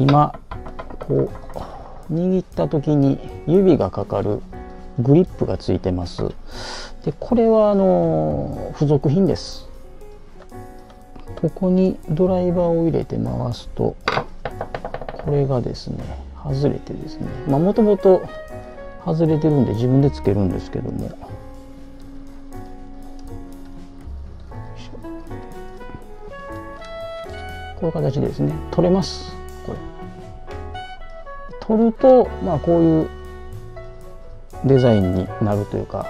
今こう握った時に指がかかるグリップがついてます。でこれは付属品です。ここにドライバーを入れて回すとこれがですね外れてですね、もともと外れてるんで自分でつけるんですけども、こういう形でですね取れます。これ取ると、こういうデザインになるというか、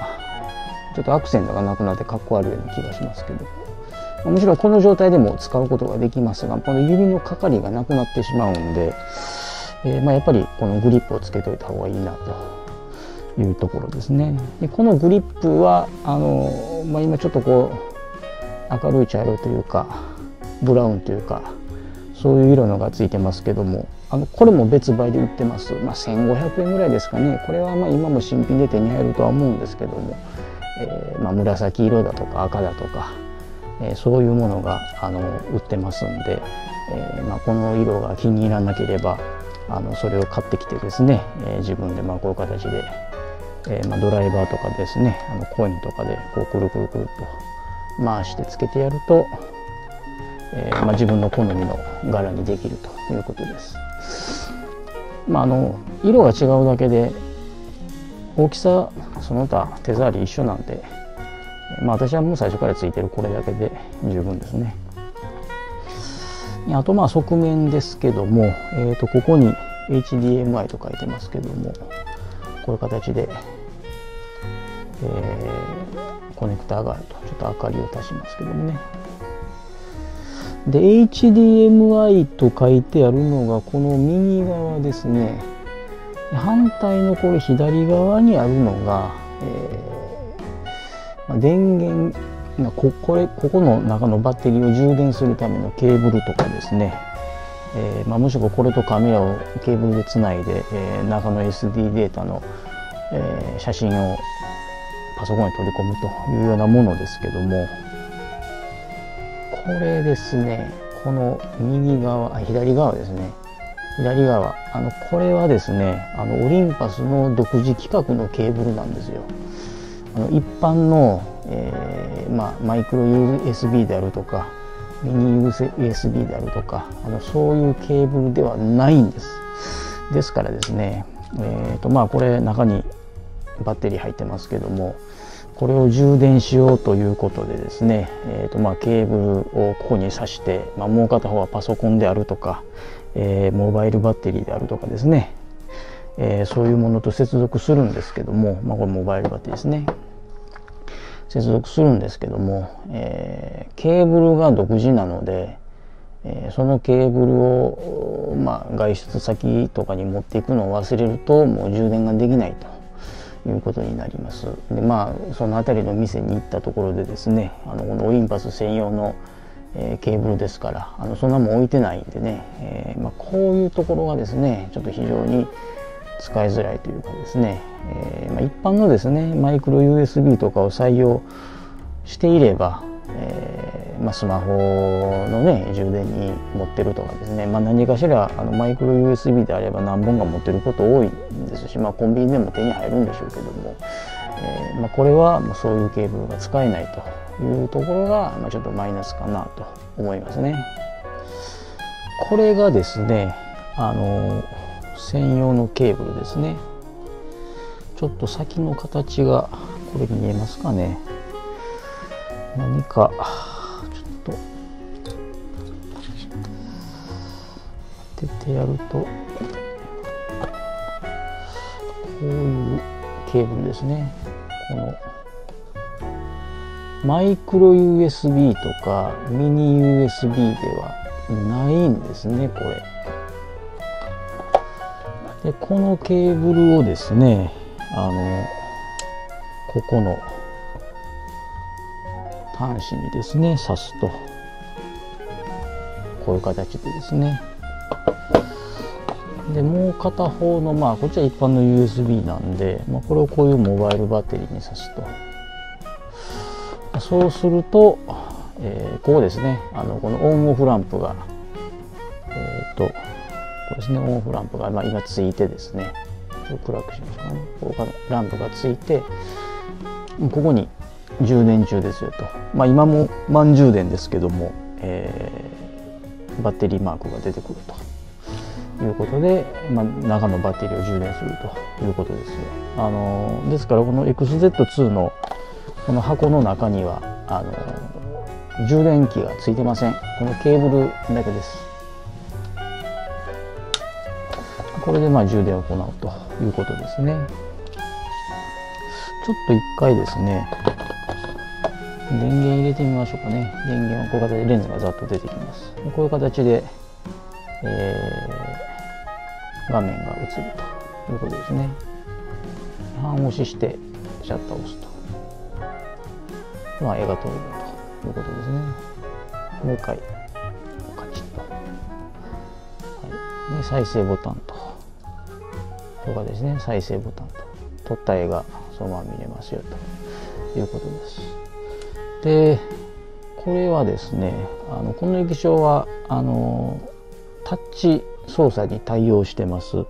ちょっとアクセントがなくなってかっこ悪いような気がしますけど、むしろこの状態でも使うことができますが、この指のかかりがなくなってしまうんで、やっぱりこのグリップをつけといた方がいいなというところですね。でこのグリップは今ちょっとこう明るい茶色というかブラウンというかそういう色のがついてますけども、これも別売で売ってます。1500円ぐらいですかね。これは今も新品で手に入るとは思うんですけども、紫色だとか赤だとか、そういうものが売ってますんで、この色が気に入らなければそれを買ってきてですね、自分でこういう形で、ドライバーとかですねコインとかでこうくるくるくると回してつけてやると、自分の好みの柄にできるということです。色が違うだけで大きさその他手触り一緒なんで、私はもう最初からついてるこれだけで十分ですね。あと側面ですけども、ここに HDMI と書いてますけども、こういう形で、コネクターがあると。ちょっと明かりを足しますけどもね。で HDMI と書いてあるのがこの右側ですね。反対のこれ左側にあるのが、電源、ここの中のバッテリーを充電するためのケーブルとかですね、むしろこれとカメラをケーブルでつないで、中の SD データの、写真をパソコンに取り込むというようなものですけども、これですね、この右側、左側ですね、左側、これはですね、オリンパスの独自規格のケーブルなんですよ。一般の、マイクロ USB であるとか、ミニ USB であるとか、そういうケーブルではないんです。ですからですね、これ中にバッテリー入ってますけども、これを充電しようということでですね、ケーブルをここに挿して、もう片方はパソコンであるとか、モバイルバッテリーであるとかですね、そういうものと接続するんですけども、これモバイルバッテリーですね、接続するんですけども、ケーブルが独自なので、そのケーブルを、外出先とかに持っていくのを忘れるともう充電ができないと。いうことになります。でその辺りの店に行ったところでですね、このオリンパス専用の、ケーブルですから、そんなもん置いてないんでね、こういうところがですねちょっと非常に使いづらいというかですね、一般のですねマイクロ USB とかを採用していれば、スマホのね充電に持ってるとかですね、何かしらマイクロ USB であれば何本か持ってること多いんですし、コンビニでも手に入るんでしょうけども、これはもうそういうケーブルが使えないというところが、ちょっとマイナスかなと思いますね。これがですね専用のケーブルですね。ちょっと先の形がこれ見えますかね、何か当ててやるとこういうケーブルですね。このマイクロ USB とかミニ USB ではないんですね、これ。でこのケーブルをですねここの端子にですね挿すとこういう形でですね、でもう片方のこっちは一般の USB なんで、これをこういうモバイルバッテリーに挿すと、そうすると、ここですねこのオンオフランプがこれですね、オンオフランプが、今ついてですね、ちょっと暗くしましょうかね。ここがランプがついて、ここに充電中ですよと。今も満充電ですけども、バッテリーマークが出てくるということで、中のバッテリーを充電するということですよ。ですからこの XZ2 のこの箱の中には充電器がついてません。このケーブルだけです。これで充電を行うということですね。ちょっと一回ですね、電源入れてみましょうかね。電源はこういう形でレンズがざっと出てきます。こういう形で、画面が映るということですね。半押ししてシャッターを押すと。絵が撮れるということですね。もう一回、カチッと。はい、で再生ボタンと。こういう形ですね、再生ボタンと。撮った絵がそのまま見れますよということです。で、これはですね、この液晶はタッチ操作に対応してます。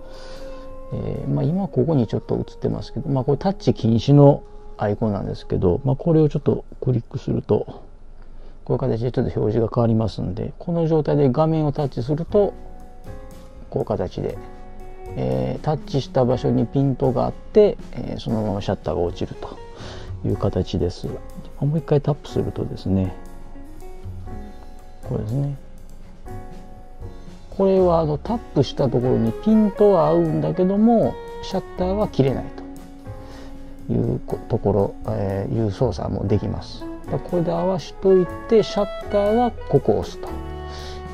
今ここにちょっと映ってますけど、これタッチ禁止のアイコンなんですけど、これをちょっとクリックするとこういう形でちょっと表示が変わりますんで、この状態で画面をタッチするとこういう形で、タッチした場所にピントがあって、そのままシャッターが落ちるという形です。もう一回タップするとですね、これですね。これはタップしたところにピントは合うんだけどもシャッターは切れないというところ、いう操作もできます。これで合わしといてシャッターはここを押すと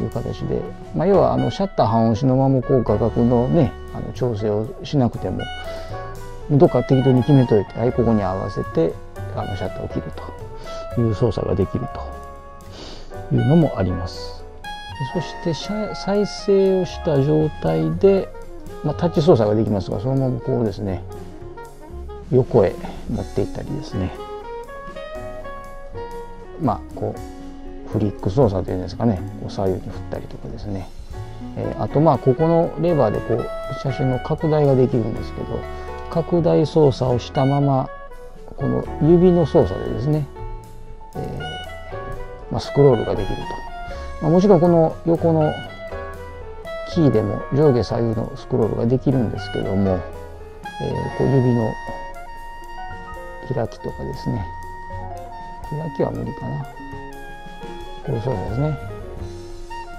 いう形で、要はシャッター半押しのままこう画角のね調整をしなくてもどっか適当に決めといて、はい、ここに合わせてシャッターを切るという操作ができるというのもあります。そして再生をした状態で、タッチ操作ができますが、そのままこうですね横へ持っていったりですね、こうフリック操作というんですかね、こう左右に振ったりとかですね、あとここのレバーでこう写真の拡大ができるんですけど、拡大操作をしたままこの指の操作でですね、スクロールができると、もちろんこの横のキーでも上下左右のスクロールができるんですけども、こう指の開きとかですね、開きは無理かな、こう操作ですね、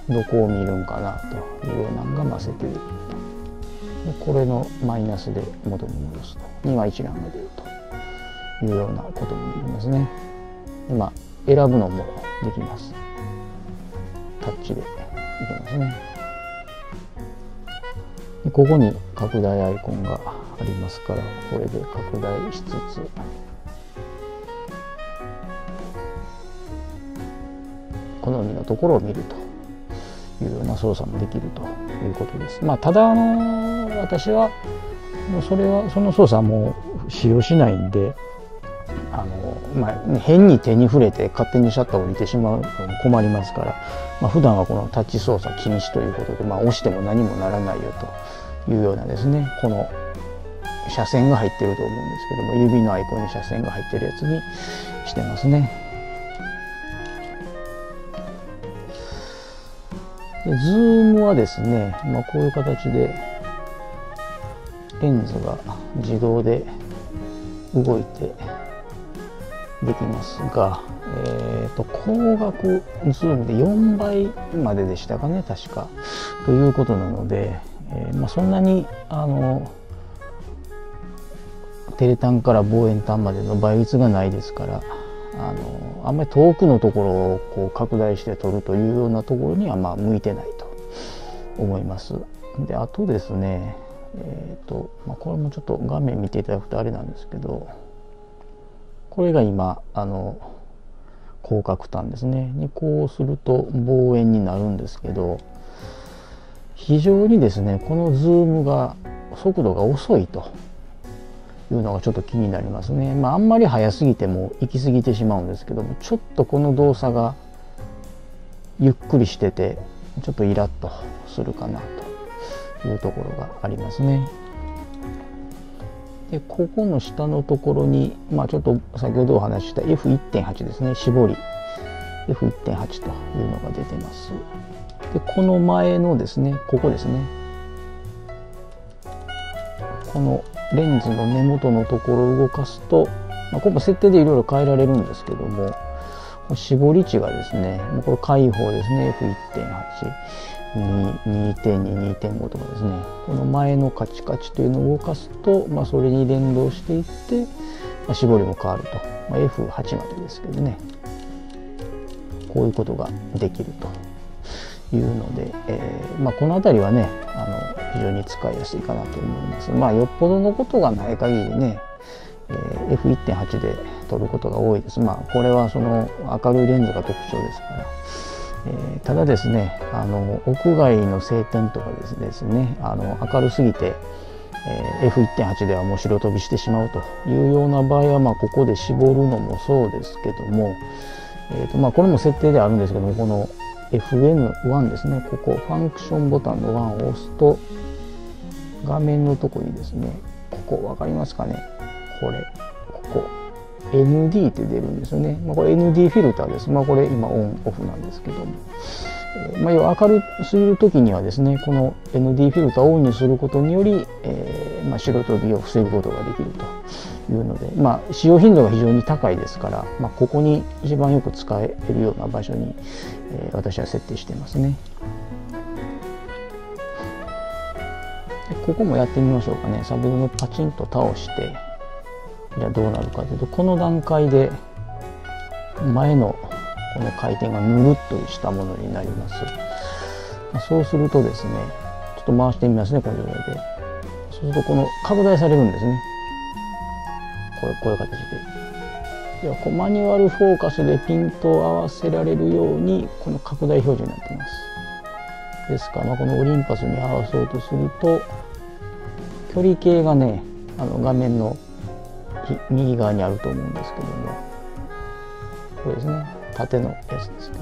どこを見るんかなというようなのが設定できると。これのマイナスで元に戻すと、今一覧が出ると。いうようなこともできますね。今選ぶのもできます。タッチでいきますね。でここに拡大アイコンがありますから、これで拡大しつつ、好みのところを見るというような操作もできるということです。ただ私はその操作はもう使用しないんで。変に手に触れて勝手にシャッターを降りてしまうのも困りますから、普段はこのタッチ操作禁止ということで、押しても何もならないよというようなですね、この斜線が入ってると思うんですけども、指のアイコンに斜線が入ってるやつにしてますね。でズームはですね、こういう形でレンズが自動で動いてできますが、光学ズームで4倍まででしたかね、確かということなので、そんなにテレ単から望遠単までの倍率がないですから、あんまり遠くのところをこう拡大して撮るというようなところには向いてないと思います。であとですね、これもちょっと画面見ていただくとあれなんですけど。これが今広角端ですねにこうすると望遠になるんですけど、非常にですねこのズームが速度が遅いというのがちょっと気になりますね。あんまり早すぎても行き過ぎてしまうんですけども、ちょっとこの動作がゆっくりしててちょっとイラッとするかないうところがありますね。でここの下のところに、まあ、ちょっと先ほどお話しした F1.8 ですね、絞り F1.8 というのが出てます。でこの前のですね、ここですね、このレンズの根元のところを動かすと、まあ、ここ設定でいろいろ変えられるんですけども、絞り値がですね、これ開放ですね、F1.8、2.2、2.5 とかですね、この前のカチカチというのを動かすと、まあ、それに連動していって、まあ、絞りも変わると、まあ、F8 までですけどね、こういうことができるというので、まあ、この辺りはね、非常に使いやすいかなと思います。まあ、よっぽどのことがない限りね、F1.8 で撮ることが多いです。まあこれはその明るいレンズが特徴ですから、ただですね、屋外の晴天とかですね、明るすぎて、F1.8 ではもう白飛びしてしまうというような場合は、まあ、ここで絞るのもそうですけども、まあ、これも設定であるんですけども、この FN1 ですね、ここファンクションボタンの1を押すと画面のとこにですね、ここ分かりますかね、これ、ここ ND って出るんですよね。まあ、これ ND フィルターです。まあ、これ今オンオフなんですけども、まあ、要は明るすぎる時にはですね、この ND フィルターをオンにすることにより、まあ、白飛びを防ぐことができるというので、まあ、使用頻度が非常に高いですから、まあ、ここに一番よく使えるような場所に、私は設定してますね。ここもやってみましょうかね。先ほどのパチンと倒して。じゃあどうなるかというと、この段階で前のこの回転がぬるっとしたものになります。そうするとですね、ちょっと回してみますね、この状態で。そうするとこの拡大されるんですね、こういう形で。でマニュアルフォーカスでピントを合わせられるようにこの拡大表示になってます。ですから、まあ、このオリンパスに合わそうとすると距離計がね、画面の右側にあると思うんですけども、これですね、縦のやつですね。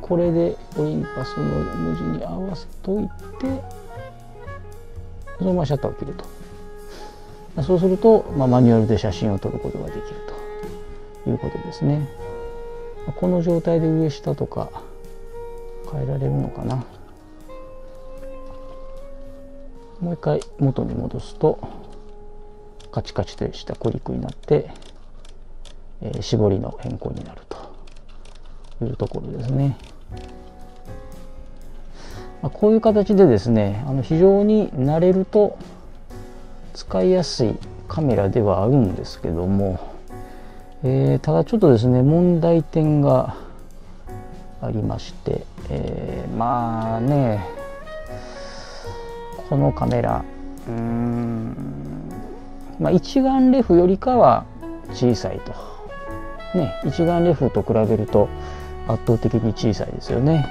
これでオリンパスの文字に合わせといて、そのままシャッターを切ると。そうすると、まあ、マニュアルで写真を撮ることができるということですね。この状態で上下とか変えられるのかな。もう一回元に戻すと、カチカチとしたコリックになって、絞りの変更になるというところですね。まあ、こういう形でですね、非常に慣れると使いやすいカメラではあるんですけども、ただちょっとですね、問題点がありまして、まあね、このカメラ、まあ、一眼レフよりかは小さいと、ね、一眼レフと比べると圧倒的に小さいですよね。